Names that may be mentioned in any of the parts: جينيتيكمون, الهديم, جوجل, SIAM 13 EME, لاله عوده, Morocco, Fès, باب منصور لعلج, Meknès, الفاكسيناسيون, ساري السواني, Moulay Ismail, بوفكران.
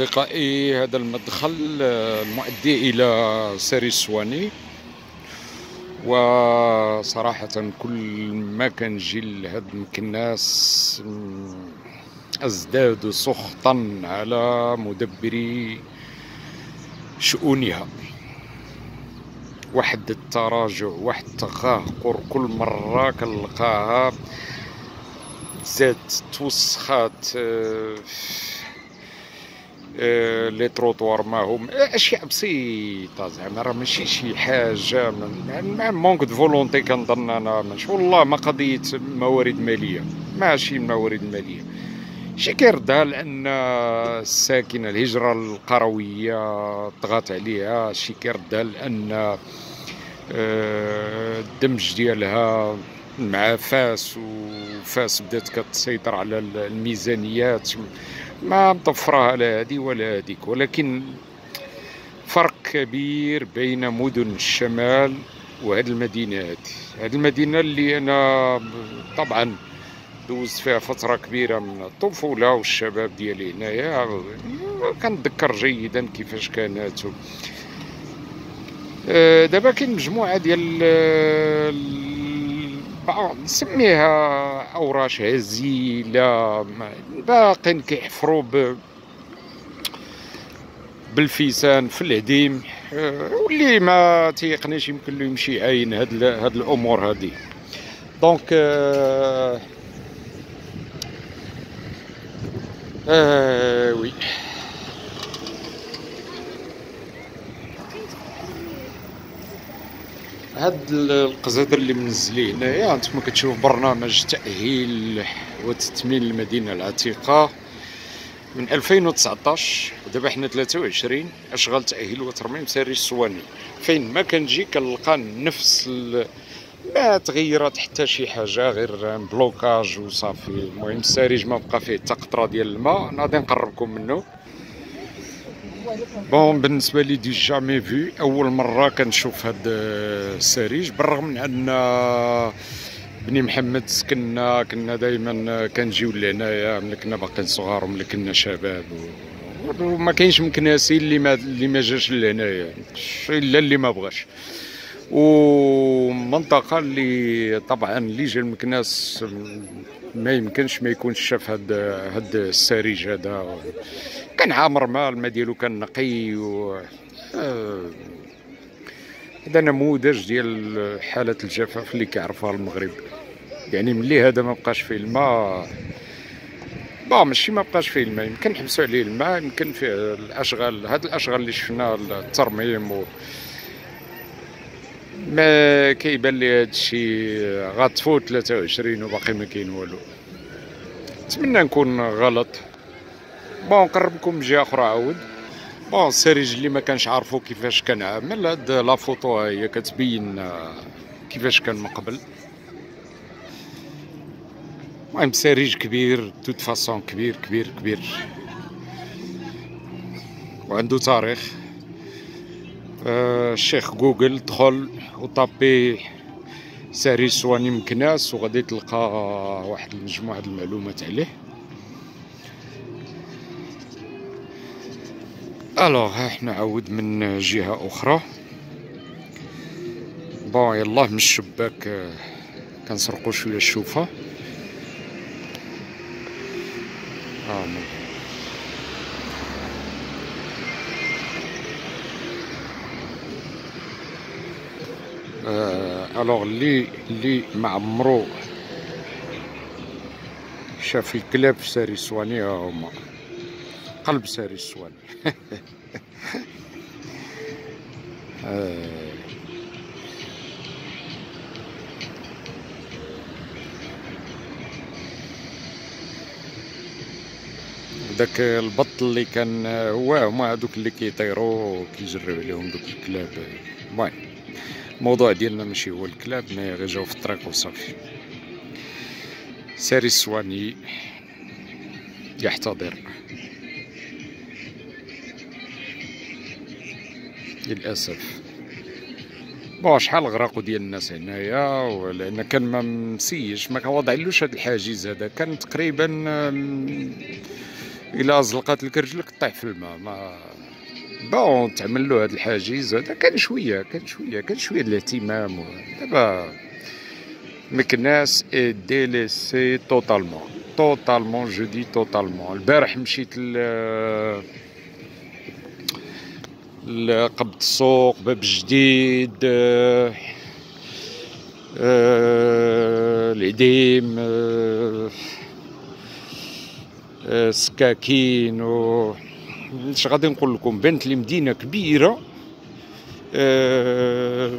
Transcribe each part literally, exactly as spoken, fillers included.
أصدقائي، هذا المدخل المؤدي إلى ساري السواني، وصراحة كل ما كنجي لهاد مكناس أزداد سخطا على مدبري شؤونها. واحد التراجع، واحد التغاقر، كل مرة كنلقاها زاد توسخات لي تروطوار، ما هم اشياء بسيطه زعما، راه ماشي شي حاجه. مع مونك دو فولونتي كنظن انا، ماشي والله ما قضيه موارد ماليه، ماشي موارد ماليه شي كيردها، لان الساكنه الهجره القرويه طغات عليها، شي كيردها لان الدمج ديالها مع فاس، وفاس بدات كتسيطر على الميزانيات، ما مطفراها لا هذه ولا هذيك. ولكن فرق كبير بين مدن الشمال وهذه المدينه، هذه هذه المدينه اللي انا طبعا دوزت فيها فتره كبيره من الطفوله والشباب ديالي هنايا، كنتذكر جيدا كيفاش كانت. دابا كاين مجموعه ديال نسميها اوراش هزيله، باقين كيحفروا بالفيسان في الهديم، واللي ما تيقنيش يمكن له يمشي عاين هاد هاد الامور هادي. دونك آه آه وي هاد القزادر اللي منزليه هنايا، نتوما كتشوف برنامج تأهيل وتثمين المدينة العتيقة من ألفين وتسعطاش، ودابا حنا ثلاثة وعشرين، أشغال تأهيل وترميم ساري السواني. فين ما كنجي كنلقى نفس ال... ما تغيرت حتى شي حاجة، غير بلوكاج وصافي. المهم السارج ما بقى فيه حتى قطرة ديال الماء، أنا غادي نقربكم منه. بون، بالنسبه لي دي جامي في، اول مره كنشوف هاد الساريج، بالرغم من ان بني محمد سكننا كنا دائما كنجيو لهنايا ملي كنا باقيين صغار وملي كنا شباب، وما كاينش مكناسي اللي ما اللي ما جاش لهنايا الا اللي ما بغاش. ومنطقه اللي طبعا اللي جا لمكناس ما يمكنش ما يكونش شاف هاد هاد الساريج هذا. كان عامر ما الماء ديالو كان نقي، و هذا نموذج ديال حالة الجفاف اللي كيعرفها المغرب. يعني ملي هذا ما بقاش فيه الماء، با ماشي ما بقاش فيه الماء، يمكن نحبسوا عليه الماء، يمكن فيه الاشغال، هاد الاشغال اللي شفنا الترميم و ما كيبان لي هادشي غاتفوت ثلاثة وعشرين وباقي ما كاين والو. نتمنى نكون غلط. بون، نقربكم من جهه اخرى عاود. بون، السارج اللي ما كانش عارفو كيفاش كان عامل، هاد لا فوطو هي كتبين كيفاش كان من قبل. المهم سارج كبير توت فاسون، كبير كبير كبير وعنده تاريخ. الشيخ جوجل دخل وطابي ساري السواني مكناس وغادي تلقى واحد المجموعه المعلومات عليه. الو، ها حنا عاود من جهه اخرى. بون، يلاه من الشباك كنسرقوا شويه الشوفه. آمين. الوغ اللي اللي ما عمرو شاف الكلاب في ساري السواني، ها هما قلب ساري السواني. داك البط اللي كان هو هما هادوك اللي كيطيروا كيجريو عليهم دوك الكلاب. المهم الموضوع ديالنا ماشي هو الكلاب، ما غير جاو في الطريق وصافي. ساري السواني يحتضر، للاسف. بون، شحال غرقوا ديال الناس هنايا، ولان كان ما مسيج ما كان وضعلوش هاد الحاجز هذا، كان تقريبا الا زلقات لك رجلك طيح في الماء. ما بون تعمل له هذا الحاجز هذا. كان شويه كان شويه كان شويه الاهتمام. دابا مكناس ديليسي توتالمون توتالمون جو دي توتالمون. البارح مشيت ل لقبة السوق باب الجديد آه آه العديم آه آه سكاكين. و اش غادي نقول لكم، بانت لي مدينه كبيره آه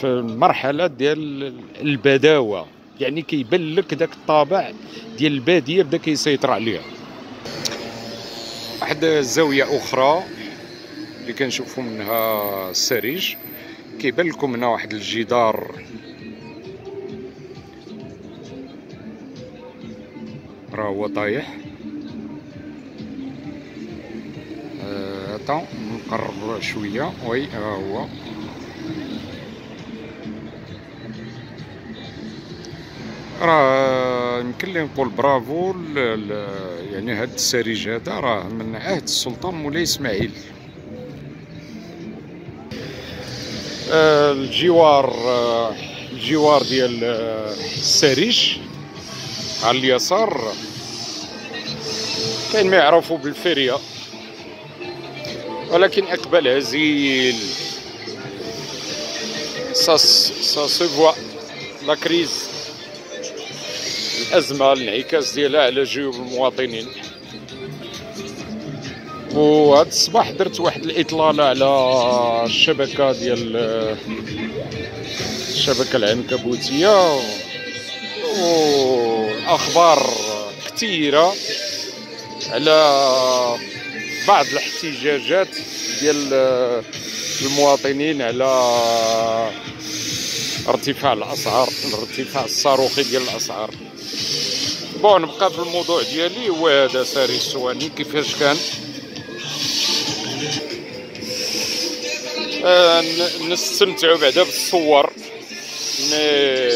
في المرحله ديال البداوه، يعني كيبان لك داك الطابع ديال الباديه بدا كيسيطر عليها. واحد الزاويه اخرى اللي كنشوفو منها السارج، كيبان لكم هنا واحد الجدار راه هو طايح. أه... طون نقرب شويه. وي ها هو راه يمكن لي نقول برافو ل... ل... يعني هاد السارج هذا راه من عهد السلطان مولاي اسماعيل. الجوار الجوار ديال السارج على اليسار كاين ما يعرفوا بالفريه، ولكن اقبال هزيل. سا سا سوفوا لا كريز، الازمه الانعكاس ديالها على جيوب المواطنين. وهاد الصباح درت واحد الاطلاله على الشبكه ديال الشبكه العنكبوتيه، واخبار كثيره على بعض الاحتجاجات ديال المواطنين على ارتفاع الاسعار، الارتفاع الصاروخي ديال الاسعار. بون نبقى بالموضوع ديالي هو هذا ساري السواني كيفاش كان. آه نستمتعوا بعدا بالصور، مي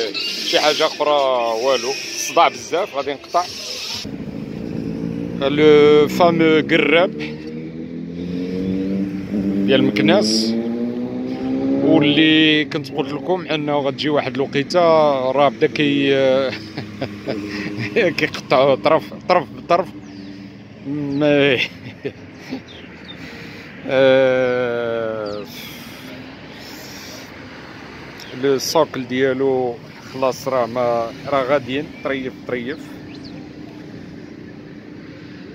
شي حاجه اخرى والو. الصداع بزاف غادي نقطع. لو فامو قراب ديال مكناس، واللي كنت قلت لكم انه غتجي واحد الوقيته راه بدا كي كيقطعوا طرف طرف بطرف. آه... السوكل ديالو خلاص راه ما راه غاديين طريف طريف.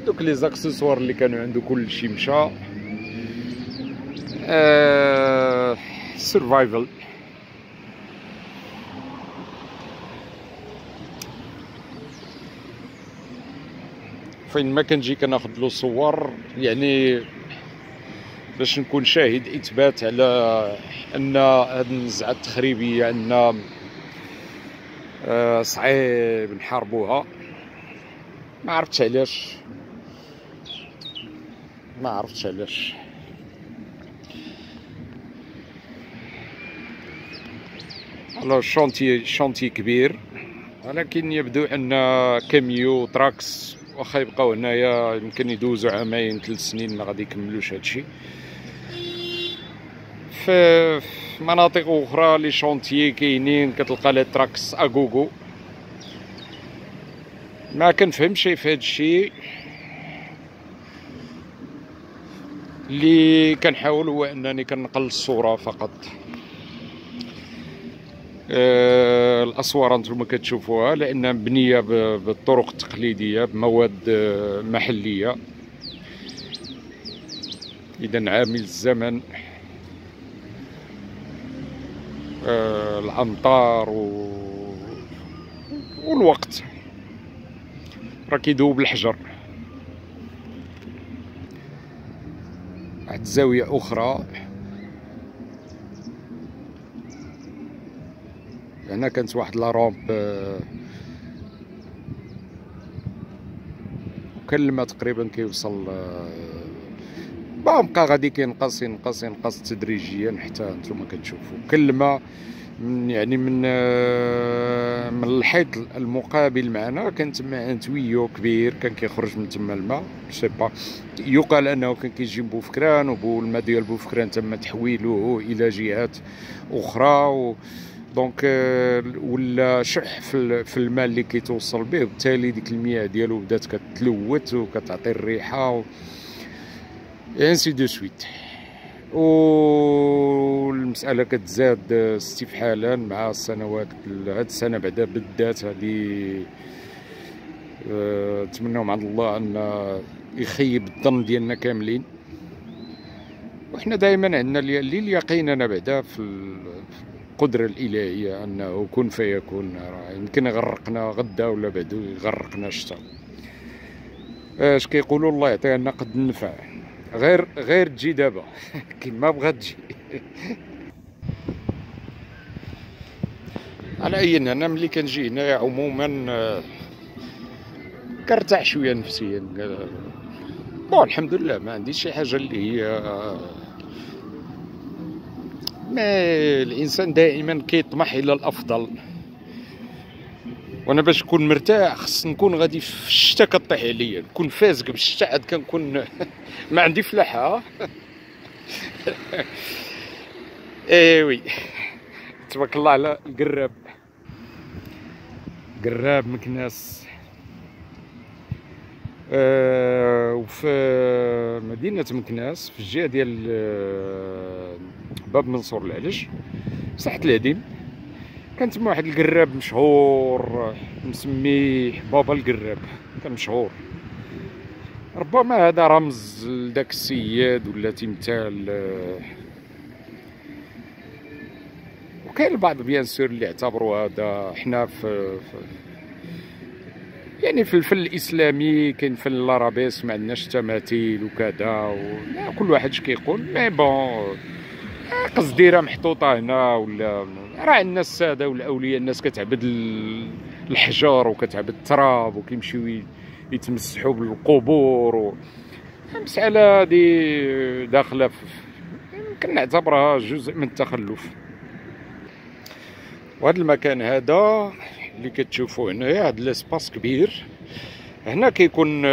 دوك لي زاكسيسوار اللي كانوا عنده كلشي مشى. آه... سيرفايفل فين ما كنجي كناخذ له صور، يعني باش نكون شاهد اثبات على ان هاد النزعه التخريبيه عندنا صعيب نحاربوها. ما عرفتش علاش ما عرفتش علاش الو. شونتي شونتي كبير، ولكن يبدو ان كاميو تراكس واخا يبقاو هنايا يمكن يدوزو عامين ثلاث سنين ما غادي يكملوش هادشي. في مناطق اخرى لي شونتيي كاينين كتلقى لي تراكس اغوغو. ما كنفهمش في هادشي، اللي كنحاول هو انني كنقل الصوره فقط. أه الاسوار انتم كتشوفوها لانها مبنيه بالطرق التقليديه بمواد محليه، اذا عامل الزمن أه الامطار و... والوقت راه كيذوب الحجر. واحد زاويه اخرى هنا كانت واحد لا رومب، وكان الماء تقريبا كيوصل. بقى غادي كينقص ينقص ينقص تدريجيا حتى نتوما كتشوفوا كل ما من يعني من من الحيط المقابل معنا كان تما تويو كبير كان كيخرج من تما الماء سي با. يقال انه كان كيجي من بوفكران، والماء ديال بوفكران تم تحويله الى جهات اخرى و دونك ولا شح في الماء اللي كيتوصل به، وبالتالي ديك المياه ديالو بدات كتلوث وكتعطي الريحه و انسي دو سويت. والمساله كتزاد استفحالا مع السنوات، هاد السنه بعدا بالذات هادي نتمناو من عند الله ان يخيب الظن ديالنا كاملين، وحنا دائما عندنا اليقين بعدا في القدره الالهيه انه كن فيكون. راه يمكن يغرقنا غدا ولا بعدو يغرقنا الشتا، اش كيقولوا الله يعطينا قد النفع، غير غير تجي دابا كيما بغات تجي. على اي انا ملي كنجي هنايا عموما كرتاح شويه نفسيا، بون الحمد لله ما عنديش شي حاجه اللي هي، ما الانسان دائما كيطمح الى الافضل، وانا باش نكون مرتاح خص نكون غادي في الشتا كطيح عليا، نكون فازق بالشتا عاد كنكون ما عندي فلاحه. ايوي تبارك الله على القراب، قراب مكناس آه، وفي مدينه مكناس في الجهه ديال باب منصور لعلج ساحه الهديم، كان تما واحد القراب مشهور مسميه بابا القراب، كان مشهور. ربما هذا رمز لذاك السياد ولا تمثال. وكاين البعض بيان سور اللي اعتبروا هذا، حنا في يعني في الفن الاسلامي كاين الفن الارابيس ما عندناش تماثيل وكذا و... كل واحد اش كيقول، مي بون قصديره محطوطه هنا ولا راه عندنا الساده والاولياء، الناس كتعبد الحجر وكتعبد التراب وكيمشيو يتمسحوا بالقبور و... المساله هذه داخله في... يمكن نعتبرها جزء من التخلف. وهذا المكان هذا اللي كتشوفوا هنايا هذا لاسباس كبير، هنا كيكون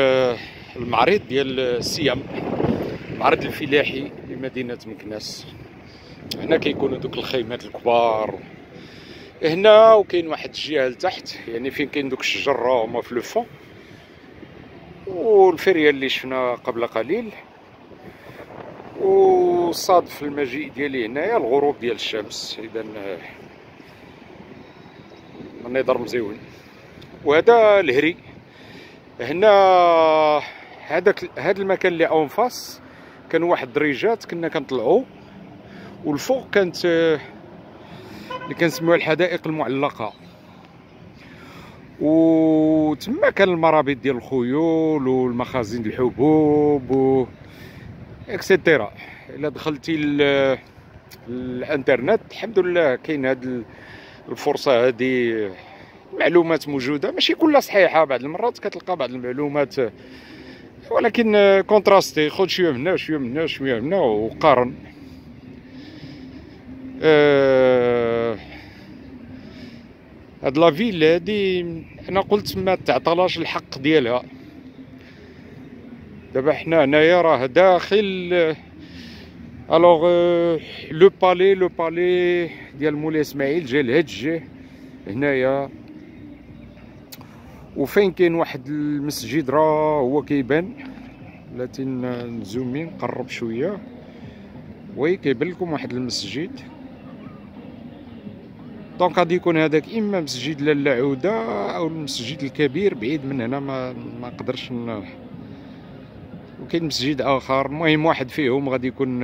المعرض ديال السيام، المعرض الفلاحي لمدينه مكناس. هنا كيكونوا دوك الخيمات الكبار هنا، وكاين واحد الجهه لتحت يعني فين كاين دوك الشجر هما في لو فون، والفريه اللي شفنا قبل قليل. وصادف المجيء ديالي هنايا الغروب ديال الشمس، اذا النظر مزيون. وهذا الهري هنا، هذاك هذا المكان اللي اون فاس كان واحد الدريجات كنا كنطلعوا، والفوق كانت اللي كنسميوها الحدائق المعلقه، وتما كان المرابط ديال الخيول والمخازن ديال الحبوب و اكسيتيرا. الا دخلتي الانترنت الحمد لله كاين هاد الفرصه هذه، معلومات موجوده ماشي كلها صحيحه، بعض المرات كتلقى بعض المعلومات ولكن كونتراستي، خذ شويه هنا شويه هنا شويه هنا وقارن. آه... هاد لا فيل هادي انا قلت ما تعطلاش الحق ديالها. دابا حنا هنايا راه داخل الوغ لو بالي لو بالي ديال مولاي اسماعيل جا لهج هنايا، وفين كاين واحد المسجد راه هو كيبان، التي نزومي نقرب شويه وي كيبان لكم واحد المسجد. دونك غادي يكون هذاك اما مسجد لاله عوده او المسجد الكبير بعيد من هنا، ما ما نقدرش ن... وكاين مسجد اخر، المهم واحد فيهم غادي يكون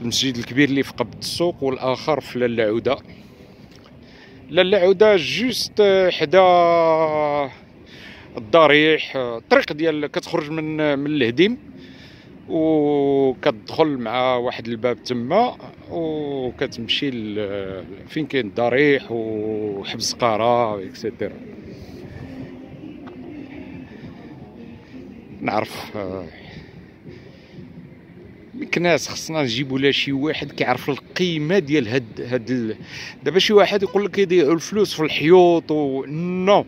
المسجد الكبير اللي في قبة السوق، والاخر في لاله عوده. لاله عوده جوست حدا الضريح، الطريق ديال كتخرج من من الهديم وكتدخل مع واحد الباب تما، وكتمشي فين كاين الضريح وحبس قاره اكسيتيرا. نعرف مكناس خصنا نجيبوا لها شي واحد كيعرف القيمه ديال هاد هاد دابا. شي واحد يقول لك يضيعوا الفلوس في الحيوط و نو،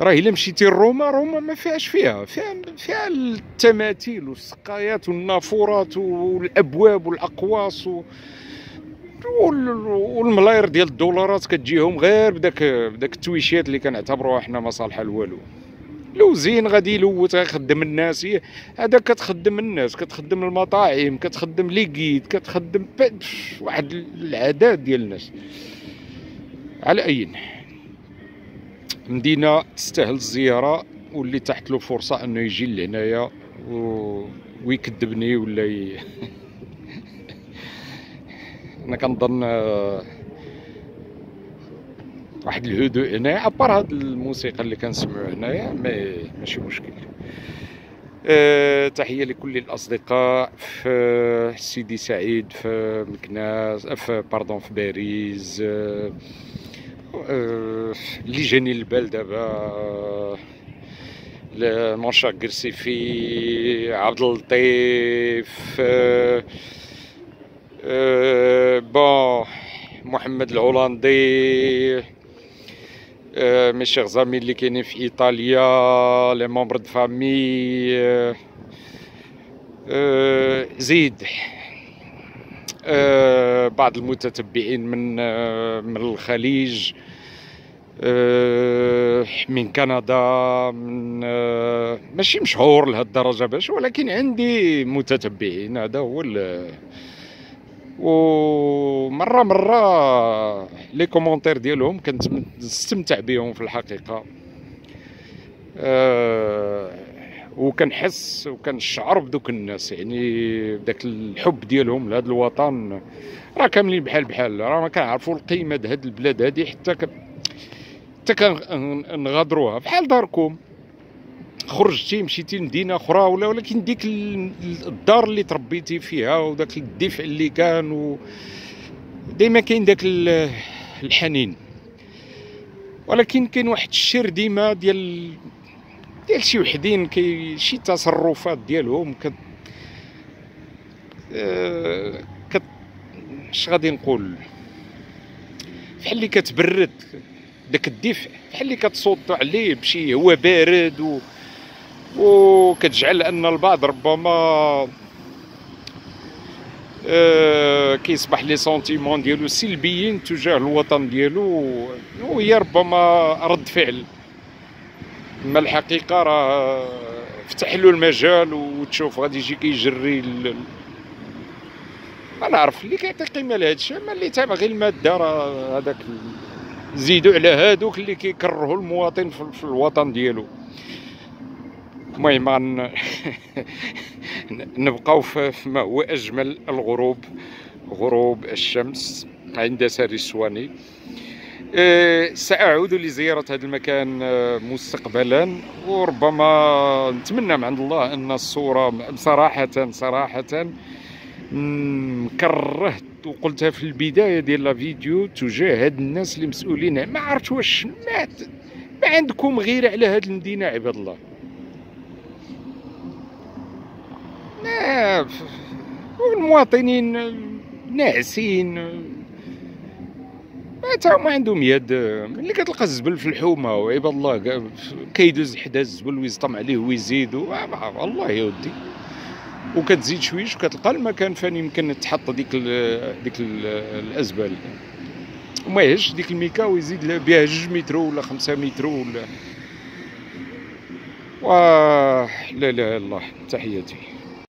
راه الا مشيتي لروما، روما ما فيهاش فيها فيها فيها التماثيل والسقايات والنافورات والابواب والاقواس و والملاير ديال الدولارات كتجيهم غير بداك بداك التويشيات اللي كنعتبروها حنا ما صالحه لوالو. لو زين غادي يلوت غيخدم الناس، هذا كتخدم الناس، كتخدم المطاعم، كتخدم لي كيد، كتخدم واحد العدد ديال الناس. على اي مدينه تستاهل الزياره، واللي تحت له فرصه انه يجي لهنايا ويكذبني ولا ي... انا كنظن واحد الهدوء هنا عبر هاد الموسيقى اللي كنسمعوها هنايا، ما ماشي مشكل. أه تحيه لكل الاصدقاء في سيدي سعيد، في مكناس، في باردون في باريس، أه اللي جاني للبال دابا لمنشا كرسيفي، عبد اللطيف، أه أه بون محمد الهولندي، أه مي شيغ زامي اللي كاينين في ايطاليا، لي ممبر د فامي، أه أه زيد، أه بعض المتتبعين من أه من الخليج، أه من كندا، من أه ماشي مشهور لهاد الدرجه باش، ولكن عندي متتبعين. هذا هو ومره مره لي كومونتير ديالهم كنستمتع بهم في الحقيقه، أه وكنحس وكنشعر بدوك الناس، يعني بداك الحب ديالهم لهذا الوطن. راه كاملين بحال بحال، راه ما كنعرفوا القيمه د هاد البلاد هادي حتى ك... حتى كنغادروها. بحال داركم خرجتي مشيتي لمدينه اخرى ولا، ولكن ديك الدار اللي تربيتي فيها وداك الدفء اللي كان و... ديما كاين داك الحنين، ولكن كاين واحد الشر ديما ديال ديال شي وحدين كي شي تصرفات ديالهم كت كت اش غادي نقول، بحال اللي كتبرد داك الدفء، بحال اللي كتصوتوا عليه بشي هو بارد و وكتجعل ان البعض ربما أه كيصبح لي سونتيمون ديالو سلبيين تجاه الوطن ديالو، وهي ربما رد فعل. اما الحقيقه راه فتح له المجال، وتشوف غادي يجي كيجري ال... ما نعرف اللي كيعطي قيمه لهذا الشيء، اما اللي تابع غير الماده راه هذاك زيدوا على هادوك اللي كيكرهوا المواطن في الوطن ديالو. المهم نبقاو في ما هو اجمل الغروب، غروب الشمس عند ساري السواني. أه ساعود لزياره هذا المكان مستقبلا، وربما نتمنى من عند الله ان الصوره بصراحه صراحه كرهت وقلتها في البدايه ديال لا فيديو تجاه هاد الناس اللي مسؤولين. ما عرفت واش ما عندكم غيره على هاد المدينه عباد الله، والمواطنين ناعسين ما تا هما عندهم يد. ملي كتلقى الزبل في الحومه وعباد الله كيدوز حدا الزبل ويزطم عليه ويزيد والله يا ودي، وكتزيد شويش وكتلقى المكان فين يمكن تحط ديك ال ديك ال الازبال، وما يهش ديك الميكا ويزيد بها جوج متر ولا خمسة متر ولا. و لا لا الله تحياتي.